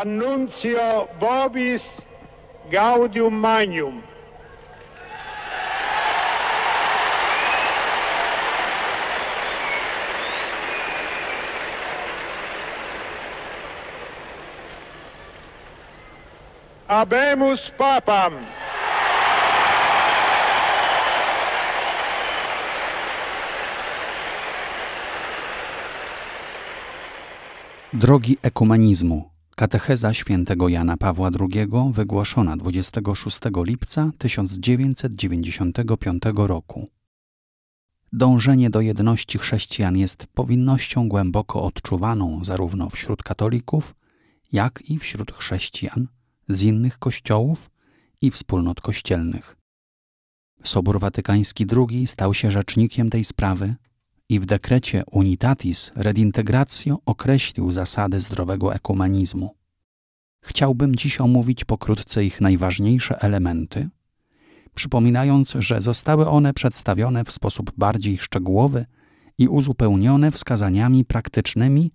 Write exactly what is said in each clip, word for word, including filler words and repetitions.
Annuncio vobis gaudium magnum. Habemus Papam. Drogi ekumenizmu. Katecheza świętego Jana Pawła drugiego wygłaszona dwudziestego szóstego lipca tysiąc dziewięćset dziewięćdziesiątego piątego roku. Dążenie do jedności chrześcijan jest powinnością głęboko odczuwaną zarówno wśród katolików, jak i wśród chrześcijan z innych kościołów i wspólnot kościelnych. Sobór Watykański drugi stał się rzecznikiem tej sprawy i w dekrecie Unitatis Redintegratio określił zasady zdrowego ekumenizmu. Chciałbym dziś omówić pokrótce ich najważniejsze elementy, przypominając, że zostały one przedstawione w sposób bardziej szczegółowy i uzupełnione wskazaniami praktycznymi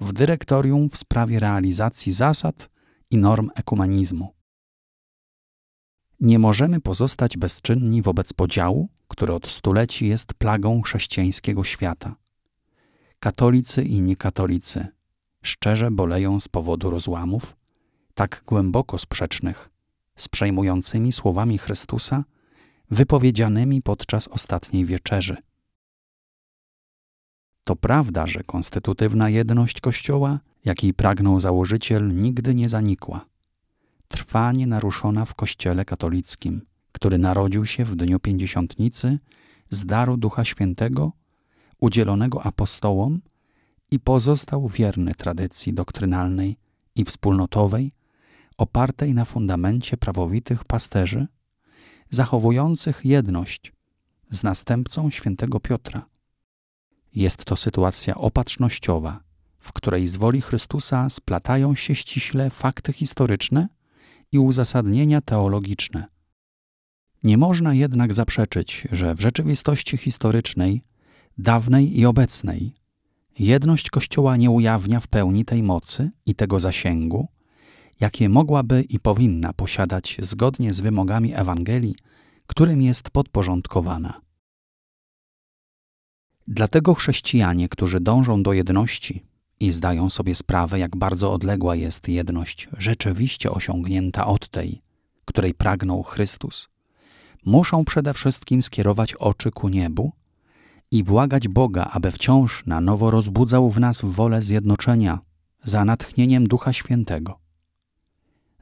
w dyrektorium w sprawie realizacji zasad i norm ekumenizmu. Nie możemy pozostać bezczynni wobec podziału, który od stuleci jest plagą chrześcijańskiego świata. Katolicy i niekatolicy szczerze boleją z powodu rozłamów, tak głęboko sprzecznych, z przejmującymi słowami Chrystusa, wypowiedzianymi podczas ostatniej wieczerzy. To prawda, że konstytutywna jedność Kościoła, jakiej pragnął założyciel, nigdy nie zanikła. Trwa nienaruszona w Kościele katolickim, który narodził się w dniu Pięćdziesiątnicy z daru Ducha Świętego, udzielonego apostołom i pozostał wierny tradycji doktrynalnej i wspólnotowej, opartej na fundamencie prawowitych pasterzy, zachowujących jedność z następcą świętego Piotra. Jest to sytuacja opatrznościowa, w której z woli Chrystusa splatają się ściśle fakty historyczne i uzasadnienia teologiczne. Nie można jednak zaprzeczyć, że w rzeczywistości historycznej, dawnej i obecnej, jedność Kościoła nie ujawnia w pełni tej mocy i tego zasięgu, jakie mogłaby i powinna posiadać zgodnie z wymogami Ewangelii, którym jest podporządkowana. Dlatego chrześcijanie, którzy dążą do jedności i zdają sobie sprawę, jak bardzo odległa jest jedność rzeczywiście osiągnięta od tej, której pragnął Chrystus, muszą przede wszystkim skierować oczy ku niebu i błagać Boga, aby wciąż na nowo rozbudzał w nas wolę zjednoczenia za natchnieniem Ducha Świętego.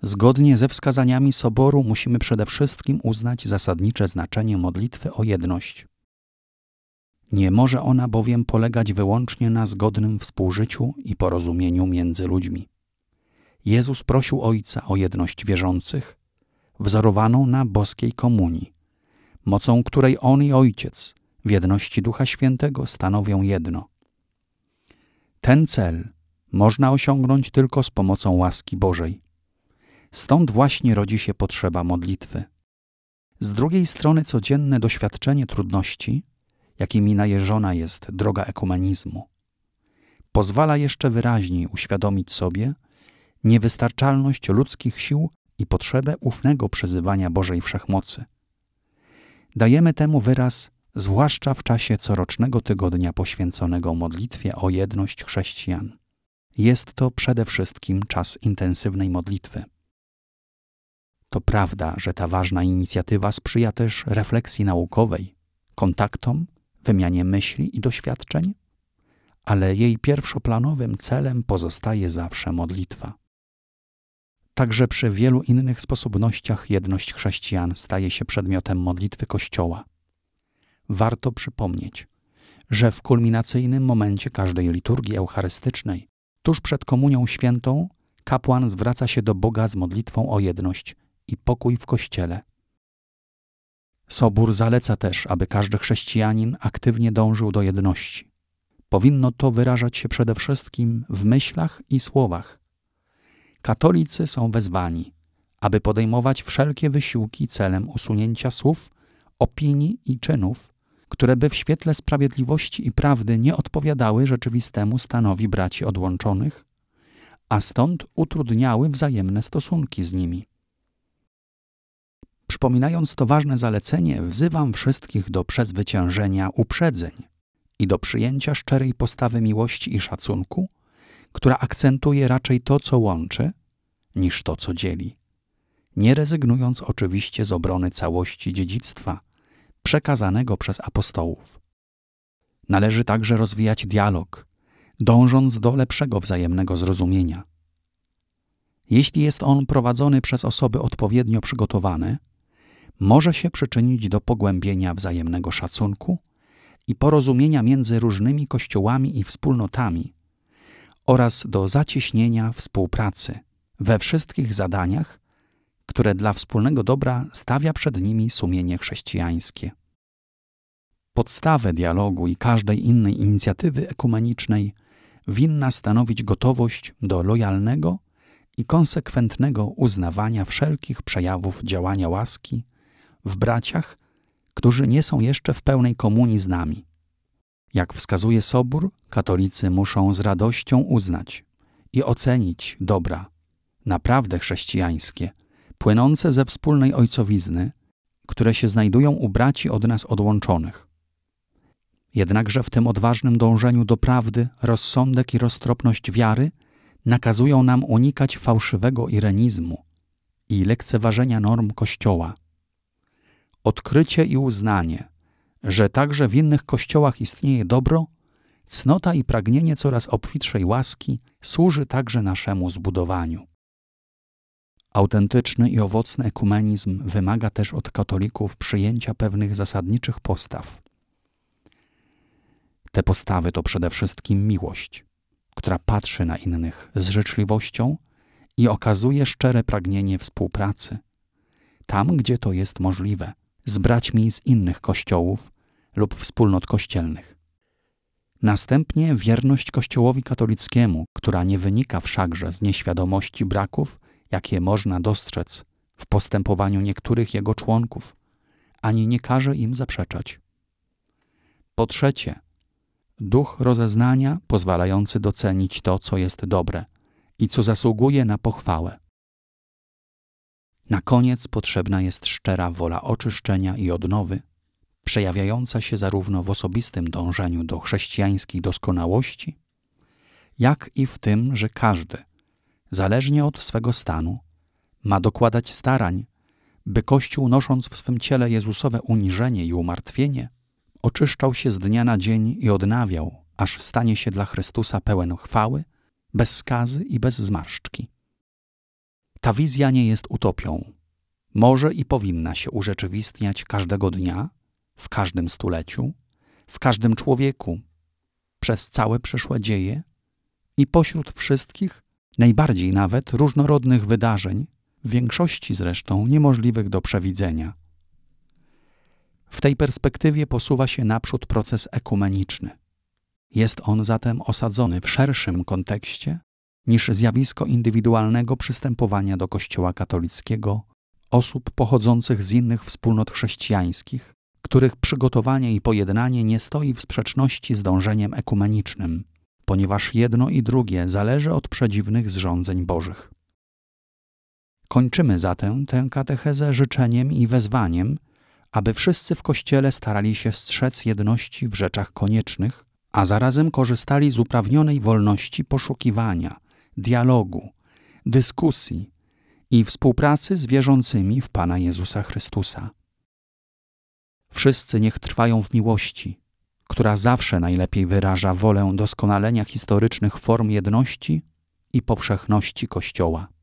Zgodnie ze wskazaniami Soboru musimy przede wszystkim uznać zasadnicze znaczenie modlitwy o jedność. Nie może ona bowiem polegać wyłącznie na zgodnym współżyciu i porozumieniu między ludźmi. Jezus prosił Ojca o jedność wierzących, wzorowaną na boskiej komunii, mocą której On i Ojciec w jedności Ducha Świętego stanowią jedno. Ten cel można osiągnąć tylko z pomocą łaski Bożej. Stąd właśnie rodzi się potrzeba modlitwy. Z drugiej strony codzienne doświadczenie trudności, jakimi najeżona jest droga ekumenizmu, pozwala jeszcze wyraźniej uświadomić sobie niewystarczalność ludzkich sił i potrzebę ufnego przyzywania Bożej Wszechmocy. Dajemy temu wyraz zwłaszcza w czasie corocznego tygodnia poświęconego modlitwie o jedność chrześcijan. Jest to przede wszystkim czas intensywnej modlitwy. To prawda, że ta ważna inicjatywa sprzyja też refleksji naukowej, kontaktom, wymianie myśli i doświadczeń, ale jej pierwszoplanowym celem pozostaje zawsze modlitwa. Także przy wielu innych sposobnościach jedność chrześcijan staje się przedmiotem modlitwy Kościoła. Warto przypomnieć, że w kulminacyjnym momencie każdej liturgii eucharystycznej, tuż przed Komunią Świętą, kapłan zwraca się do Boga z modlitwą o jedność i pokój w Kościele. Sobór zaleca też, aby każdy chrześcijanin aktywnie dążył do jedności. Powinno to wyrażać się przede wszystkim w myślach i słowach. Katolicy są wezwani, aby podejmować wszelkie wysiłki celem usunięcia słów, opinii i czynów, które by w świetle sprawiedliwości i prawdy nie odpowiadały rzeczywistemu stanowi braci odłączonych, a stąd utrudniały wzajemne stosunki z nimi. Przypominając to ważne zalecenie, wzywam wszystkich do przezwyciężenia uprzedzeń i do przyjęcia szczerej postawy miłości i szacunku, która akcentuje raczej to, co łączy, niż to, co dzieli, nie rezygnując oczywiście z obrony całości dziedzictwa przekazanego przez apostołów. Należy także rozwijać dialog, dążąc do lepszego wzajemnego zrozumienia. Jeśli jest on prowadzony przez osoby odpowiednio przygotowane, może się przyczynić do pogłębienia wzajemnego szacunku i porozumienia między różnymi kościołami i wspólnotami oraz do zacieśnienia współpracy we wszystkich zadaniach, które dla wspólnego dobra stawia przed nimi sumienie chrześcijańskie. Podstawę dialogu i każdej innej inicjatywy ekumenicznej winna stanowić gotowość do lojalnego i konsekwentnego uznawania wszelkich przejawów działania łaski w braciach, którzy nie są jeszcze w pełnej komunii z nami. Jak wskazuje Sobór, katolicy muszą z radością uznać i ocenić dobra, naprawdę chrześcijańskie, płynące ze wspólnej ojcowizny, które się znajdują u braci od nas odłączonych. Jednakże w tym odważnym dążeniu do prawdy rozsądek i roztropność wiary nakazują nam unikać fałszywego irenizmu i lekceważenia norm Kościoła. Odkrycie i uznanie, że także w innych kościołach istnieje dobro, cnota i pragnienie coraz obfitszej łaski służy także naszemu zbudowaniu. Autentyczny i owocny ekumenizm wymaga też od katolików przyjęcia pewnych zasadniczych postaw. Te postawy to przede wszystkim miłość, która patrzy na innych z życzliwością i okazuje szczere pragnienie współpracy, tam gdzie to jest możliwe, z braćmi z innych kościołów lub wspólnot kościelnych. Następnie wierność Kościołowi katolickiemu, która nie wynika wszakże z nieświadomości braków, jakie można dostrzec w postępowaniu niektórych jego członków, ani nie każe im zaprzeczać. Po trzecie, duch rozeznania pozwalający docenić to, co jest dobre i co zasługuje na pochwałę. Na koniec potrzebna jest szczera wola oczyszczenia i odnowy, przejawiająca się zarówno w osobistym dążeniu do chrześcijańskiej doskonałości, jak i w tym, że każdy, zależnie od swego stanu, ma dokładać starań, by Kościół, nosząc w swym ciele Jezusowe uniżenie i umartwienie, oczyszczał się z dnia na dzień i odnawiał, aż stanie się dla Chrystusa pełen chwały, bez skazy i bez zmarszczki. Ta wizja nie jest utopią. Może i powinna się urzeczywistniać każdego dnia, w każdym stuleciu, w każdym człowieku, przez całe przyszłe dzieje i pośród wszystkich, najbardziej nawet różnorodnych wydarzeń, w większości zresztą niemożliwych do przewidzenia. W tej perspektywie posuwa się naprzód proces ekumeniczny. Jest on zatem osadzony w szerszym kontekście niż zjawisko indywidualnego przystępowania do Kościoła katolickiego osób pochodzących z innych wspólnot chrześcijańskich, których przygotowanie i pojednanie nie stoi w sprzeczności z dążeniem ekumenicznym, ponieważ jedno i drugie zależy od przedziwnych zrządzeń Bożych. Kończymy zatem tę katechezę życzeniem i wezwaniem, aby wszyscy w Kościele starali się strzec jedności w rzeczach koniecznych, a zarazem korzystali z uprawnionej wolności poszukiwania, dialogu, dyskusji i współpracy z wierzącymi w Pana Jezusa Chrystusa. Wszyscy niech trwają w miłości, która zawsze najlepiej wyraża wolę doskonalenia historycznych form jedności i powszechności Kościoła.